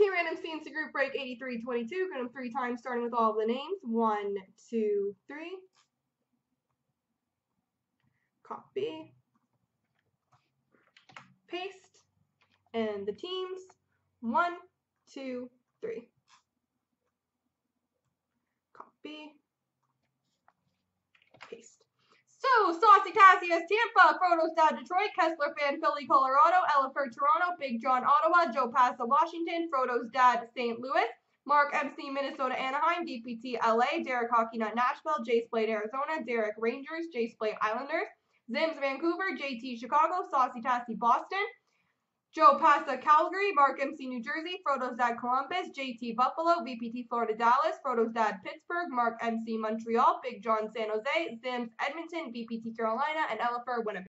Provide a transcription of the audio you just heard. T random CNC group break 8322. Count them three times, starting with all of the names. 1, 2, 3. Copy. Paste. And the teams. 1, 2, 3. Copy. Paste. So, Saucy Cassius, Tampa, Frodo, Detroit, Kessler Fan, Philly, Colorado, Elliford, Toronto, Big John, Ottawa, Joe Pasta, Washington, Frodo's Dad, St. Louis, Mark MC, Minnesota, Anaheim, DPT, LA, Derek Hockey Nut, Nashville, Jace Blade, Arizona, Derek Rangers, Jace Blade, Islanders, Zims, Vancouver, JT, Chicago, Saucy Tassie, Boston, Joe Pasta, Calgary, Mark MC, New Jersey, Frodo's Dad, Columbus, JT, Buffalo, VPT, Florida, Dallas, Frodo's Dad, Pittsburgh, Mark MC, Montreal, Big John, San Jose, Zims, Edmonton, VPT, Carolina, and Elliford, Winnipeg.